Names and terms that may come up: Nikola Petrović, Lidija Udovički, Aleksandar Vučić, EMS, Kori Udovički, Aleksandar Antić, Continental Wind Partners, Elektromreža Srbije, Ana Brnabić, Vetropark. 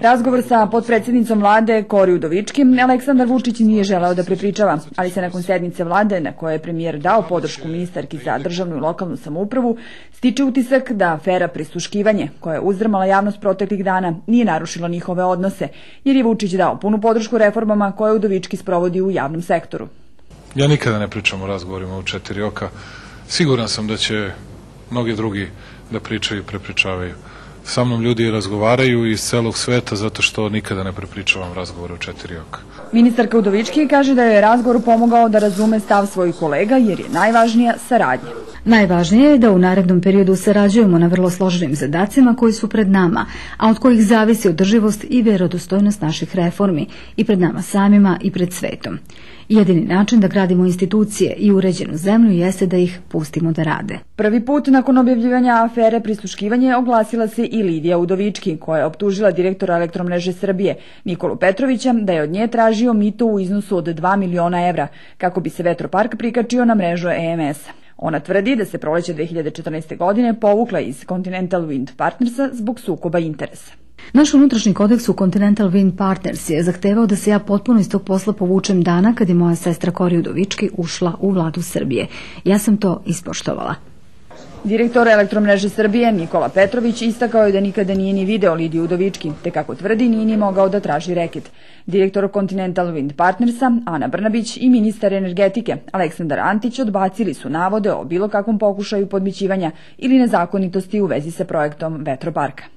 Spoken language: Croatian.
Razgovor sa potpredsjednicom vlade Kori Udovičkim Aleksandar Vučić nije želeo da prepričava, ali se nakon sednice vlade na kojoj je premijer dao podršku ministarki za državnu i lokalnu samoupravu stiče utisak da afera prisluškivanje koja je uzdrmala javnost proteklih dana nije narušilo njihove odnose, jer je Vučić dao punu podršku reformama koje Udovički sprovodi u javnom sektoru. Ja nikada ne pričam o razgovorima u četiri oka. Siguran sam da će mnogi drugi da pričaju i prepričavaju. Sa mnom ljudi razgovaraju iz celog sveta zato što nikada ne prepričavam razgovore u četiri oka. Ministarka Udovički kaže da je razgovor pomogao da razume stav svojih kolega jer je najvažnija saradnja. Najvažnije je da u narednom periodu sarađujemo na vrlo složenim zadacima koji su pred nama, a od kojih zavisi održivost i vjerodostojnost naših reformi i pred nama samima i pred svetom. Jedini način da gradimo institucije i uređenu zemlju jeste da ih pustimo da rade. Prvi put nakon objavljivanja afere prisluškivanje oglasila se i Lidija Udovički, koja je optužila direktora Elektromreže Srbije Nikolu Petrovića da je od nje tražio mito u iznosu od 2 miliona evra kako bi se Vetropark prikačio na mrežu EMS-a. Ona tvrdi da se proleće 2014. godine povukla iz Continental Wind Partnersa zbog sukoba interesa. Naš unutrašnji kodeks u Continental Wind Partners je zahtevao da se ja potpuno iz tog posla povučem dana kad je moja sestra Kori Udovički ušla u vladu Srbije. Ja sam to ispoštovala. Direktor Elektromreže Srbije Nikola Petrović istakao je da nikada nije ni video Lidiju Udovički, te kako tvrdi nije ni mogao da traži reket. Direktor Continental Wind Partnersa Ana Brnabić i ministar energetike Aleksandar Antić odbacili su navode o bilo kakvom pokušaju podmićivanja ili nezakonitosti u vezi sa projektom Vetroparka.